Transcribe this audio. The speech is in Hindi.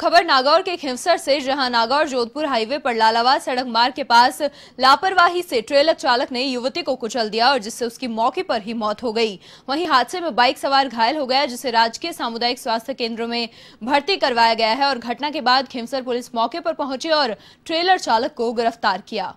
खबर नागौर के खींवसर से, जहां नागौर जोधपुर हाईवे पर लालावास सड़क मार्ग के पास लापरवाही से ट्रेलर चालक ने युवती को कुचल दिया और जिससे उसकी मौके पर ही मौत हो गई। वहीं हादसे में बाइक सवार घायल हो गया, जिसे राजकीय सामुदायिक स्वास्थ्य केंद्र में भर्ती करवाया गया है और घटना के बाद खींवसर पुलिस मौके पर पहुंची और ट्रेलर चालक को गिरफ्तार किया।